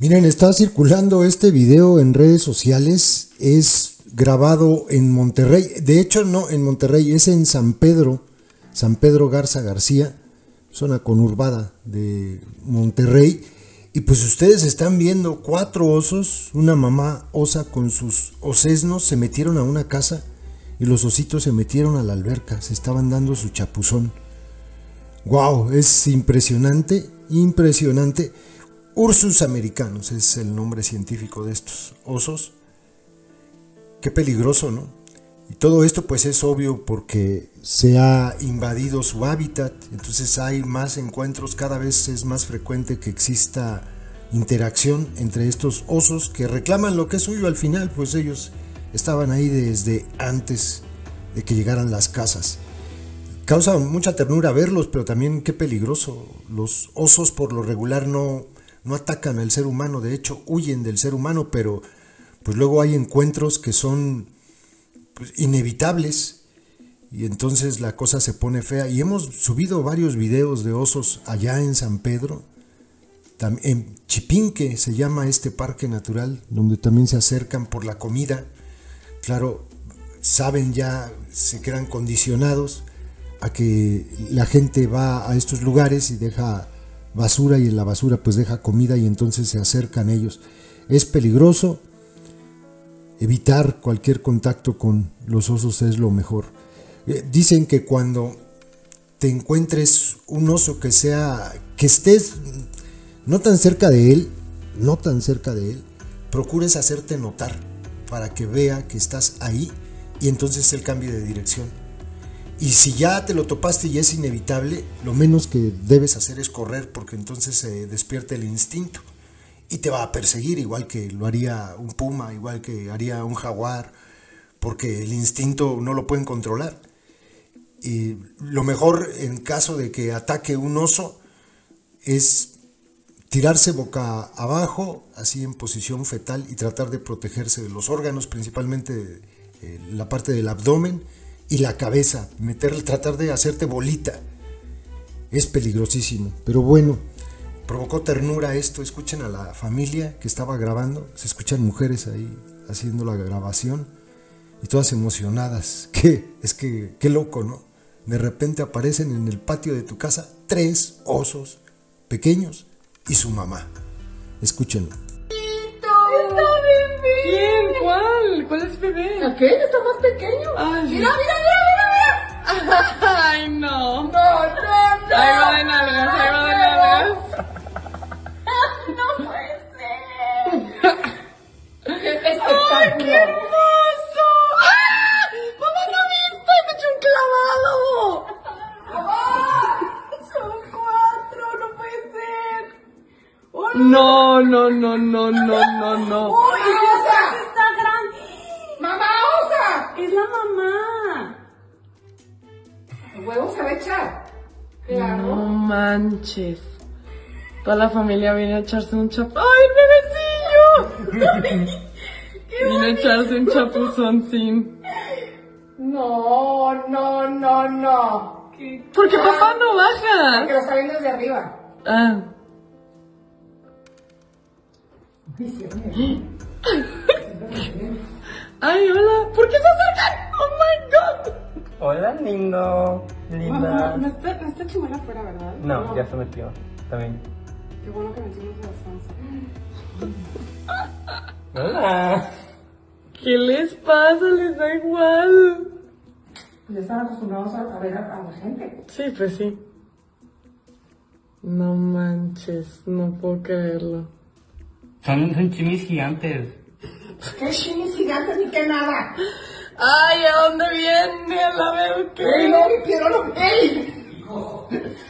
Miren, está circulando este video en redes sociales, es grabado en Monterrey, de hecho no en Monterrey, es en San Pedro Garza García, zona conurbada de Monterrey, y pues ustedes están viendo 4 osos, una mamá osa con sus osesnos se metieron a una casa y los ositos se metieron a la alberca, se estaban dando su chapuzón. ¡Wow! Es impresionante, impresionante. Ursus americanus es el nombre científico de estos osos. Qué peligroso, ¿no? Y todo esto pues es obvio porque se ha invadido su hábitat, entonces hay más encuentros, cada vez es más frecuente que exista interacción entre estos osos que reclaman lo que es suyo al final, pues ellos estaban ahí desde antes de que llegaran las casas. Causa mucha ternura verlos, pero también qué peligroso. Los osos por lo regular no atacan al ser humano, de hecho huyen del ser humano, pero pues luego hay encuentros que son pues, inevitables, y entonces la cosa se pone fea. Y hemos subido varios videos de osos allá en San Pedro, en Chipinque se llama este parque natural, donde también se acercan por la comida. Claro, saben, ya se quedan condicionados a que la gente va a estos lugares y deja basura, y en la basura pues deja comida, y entonces se acercan ellos. Es peligroso, evitar cualquier contacto con los osos es lo mejor. Dicen que cuando te encuentres un oso que estés no tan cerca de él, procures hacerte notar para que vea que estás ahí, y entonces él cambie de dirección. Y si ya te lo topaste y es inevitable, lo menos que debes hacer es correr, porque entonces se despierta el instinto y te va a perseguir, igual que lo haría un puma, igual que haría un jaguar, porque el instinto no lo pueden controlar. Y lo mejor en caso de que ataque un oso es tirarse boca abajo, así en posición fetal, y tratar de protegerse de los órganos, principalmente la parte del abdomen y la cabeza, tratar de hacerte bolita. Es peligrosísimo, pero bueno, provocó ternura esto. Escuchen a la familia que estaba grabando, se escuchan mujeres ahí haciendo la grabación y todas emocionadas. Qué loco, ¿no? De repente aparecen en el patio de tu casa 3 osos pequeños y su mamá. Escúchenlo. ¿Cuál es bebé? Aquel está más pequeño. Ay. Mira. Ay, no. No. Ahí va de nalgas. No puede ser. ¡Qué espectáculo! ¡Ay, qué hermoso! ¡Ah! ¡Mamá, no viste! ¡Me echó un clavado! ¡Mamá! ¡Son 4! ¡No puede ser! Oh, no. ¡Uy, Rosa! ¡Está grande! ¡Mamá, osa! ¡Es la mamá! ¿El huevo se va a echar? Claro. No manches. Toda la familia viene a echarse un chapuzón. ¡Ay, el bebecillo! Viene a echarse un chapuzoncín. No. Porque papá no baja. Porque lo está viendo desde arriba. Ah. Ay, hola, ¿por qué se acercan? Oh my god. Hola, lindo, linda. No está chimuela afuera, ¿verdad? No, ya se metió, también. Qué bueno que metimos a la salsa. Hola. ¿Qué les pasa? Les da igual. Ya están acostumbrados a ver a la gente. Sí, pues sí. No manches, no puedo creerlo. Son chimis gigantes. ¿Qué chimis gigantes ni qué nada? Ay, ¿a dónde viene? La veo que... ¡Ey, no, mi pierna! ¡Ey!